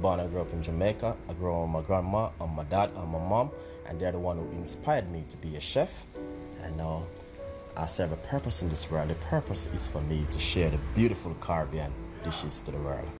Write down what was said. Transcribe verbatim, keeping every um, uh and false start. Born, I grew up in Jamaica. I grew up with my grandma and my dad and my mom, and they're the one who inspired me to be a chef. And now I serve a purpose in this world. The purpose is for me to share the beautiful Caribbean dishes to the world.